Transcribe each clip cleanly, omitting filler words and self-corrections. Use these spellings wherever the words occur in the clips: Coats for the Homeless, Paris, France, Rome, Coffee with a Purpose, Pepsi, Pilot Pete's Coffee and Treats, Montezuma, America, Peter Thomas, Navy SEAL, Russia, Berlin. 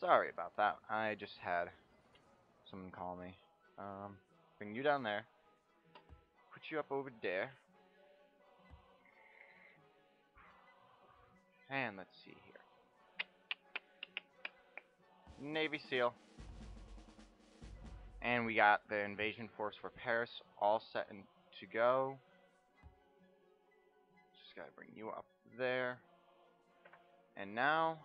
Sorry about that. I just had someone call me. Bring you down there. Put you up over there. And let's see here. Navy SEAL. And we got the invasion force for Paris all set and to go. Just gotta bring you up there. And now,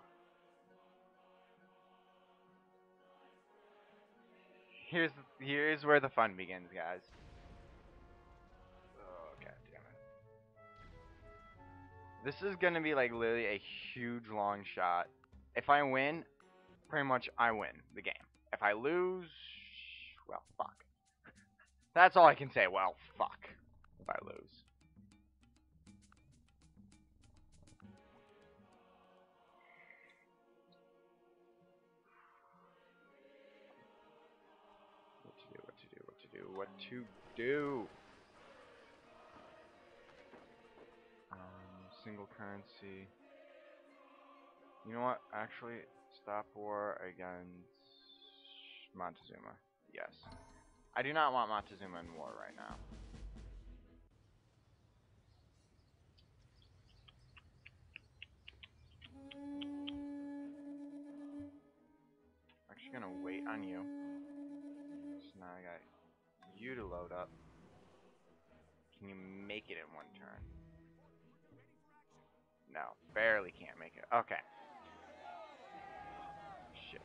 here's where the fun begins, guys. Oh, God damn it. This is gonna be like literally a huge long shot. If I win, pretty much I win the game. If I lose, well, fuck. That's all I can say. Well, fuck. If I lose. What to do? Single currency. You know what? Actually, stop war against Montezuma. Yes. I do not want Montezuma in war right now. I'm actually gonna wait on you. So now I got you to load up. Can you make it in one turn? No, barely can't make it. Okay. Shit.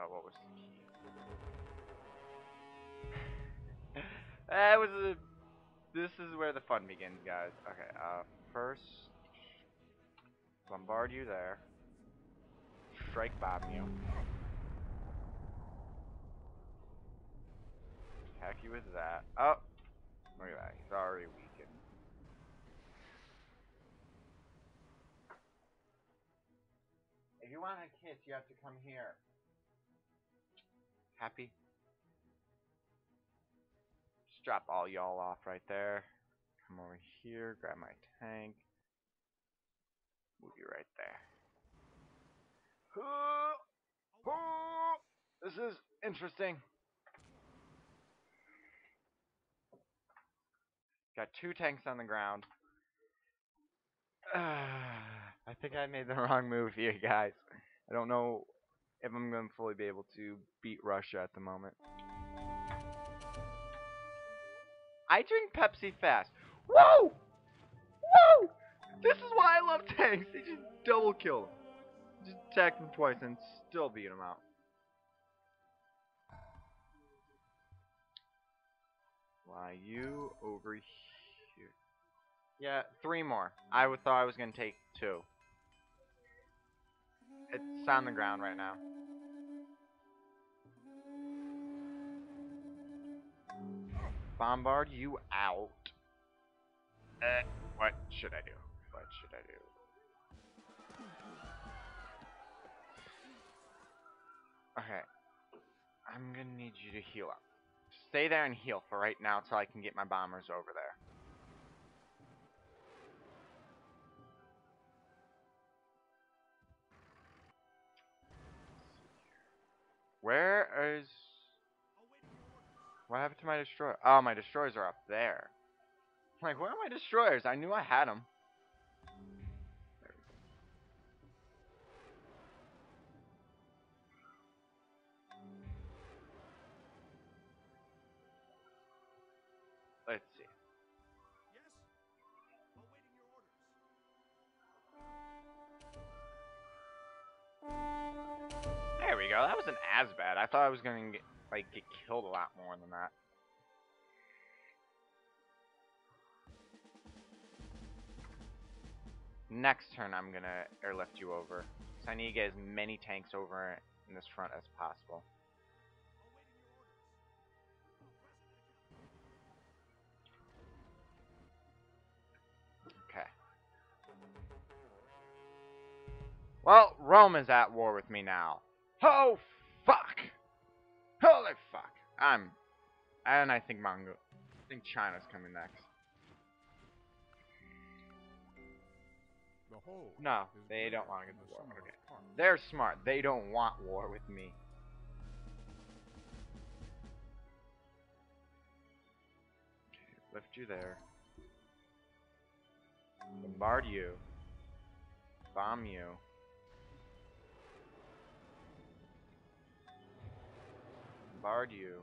Oh, what was the key? That was a... This is where the fun begins, guys. Okay, first... Bombard you there. Strike bomb you. Attack you with that. Oh! Look at that. He's already weakened. If you want a kiss, you have to come here. Happy? Just drop all y'all off right there. Come over here, grab my tank. Move you right there. This is interesting. Got two tanks on the ground. I think I made the wrong move here, guys. I don't know if I'm going to fully be able to beat Russia at the moment. I drink Pepsi fast. Whoa! Whoa! This is why I love tanks. They just double kill them. Just attack them twice and still beat them out. Fly you over here. Yeah, three more. I thought I was going to take two. It's on the ground right now. Bombard you out. What should I do? What should I do? Okay. I'm going to need you to heal up. Stay there and heal for right now until I can get my bombers over there. Where is... What happened to my destroyer? Oh, my destroyers are up there. I'm like, where are my destroyers? I knew I had them. There we go. Let's see. Yes. Awaiting your orders. There we go. That wasn't as bad. I thought I was going to get... Like, get killed a lot more than that. Next turn, I'm gonna airlift you over. So I need to get as many tanks over in this front as possible. Okay. Well, Rome is at war with me now. Oh, fuck! Holy fuck! I think China's coming next. The No, they don't want to get to war. Okay. They're smart. They don't want war with me. Okay, lift you there. Bombard you. Bomb you. Bombard you.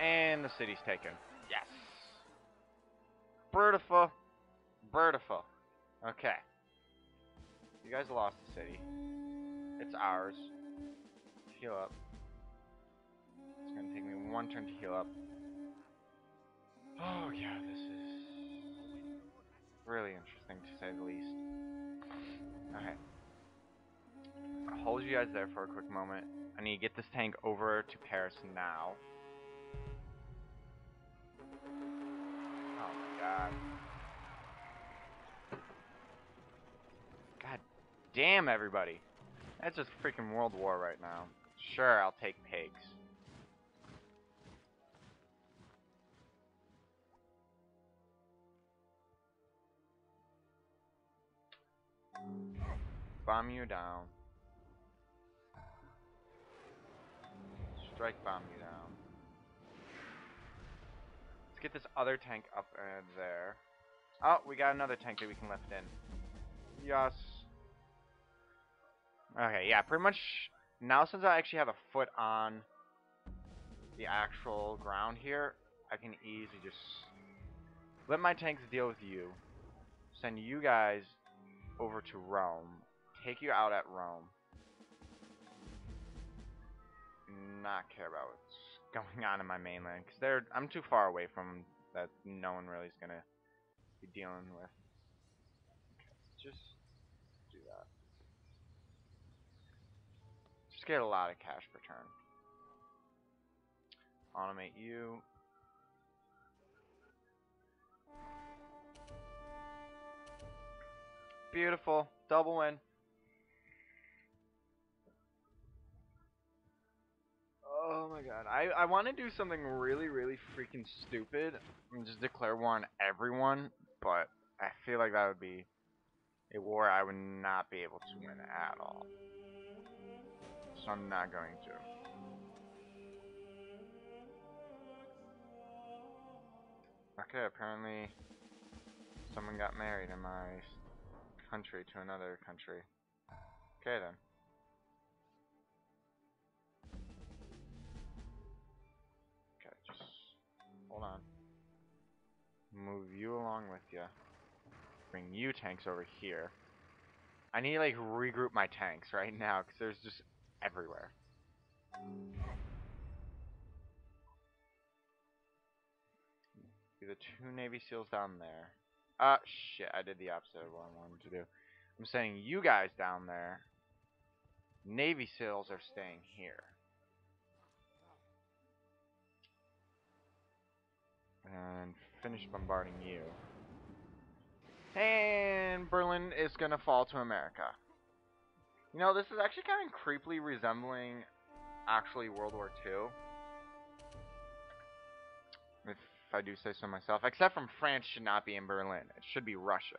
And the city's taken. Yes. Beautiful. Beautiful. Okay. You guys lost the city. It's ours. Heal up. It's gonna take me one turn to heal up. Oh yeah, this is really interesting to say the least. Okay. I'll hold you guys there for a quick moment. I need to get this tank over to Paris now. God damn everybody. That's just freaking World War right now. Sure, I'll take pigs. Bomb you down. Strike bomb you down. Let's get this other tank up there. Oh, we got another tank that we can lift in. Yes. Okay, yeah, pretty much now since I actually have a foot on the actual ground here, I can easily just let my tanks deal with you. Send you guys over to Rome. Take you out at Rome. Not care about it. Going on in my mainland, because they're I'm too far away from them that no one really is gonna be dealing with. Okay, let's just do that. Just get a lot of cash per turn. Automate you. Beautiful, double win. Oh my god, I want to do something really, really freaking stupid and just declare war on everyone, but I feel like that would be a war I would not be able to win at all. So I'm not going to. Okay, apparently someone got married in my country to another country. Okay then. Hold on. Move you along with you. Bring you tanks over here. I need to like regroup my tanks right now because there's just everywhere. Do the 2 Navy SEALs down there. Shit, I did the opposite of what I wanted to do. I'm sending you guys down there. Navy SEALs are staying here. And finish bombarding you. And Berlin is gonna fall to America. You know, this is actually kind of creepily resembling actually World War II. If I do say so myself. Except from France should not be in Berlin. It should be Russia.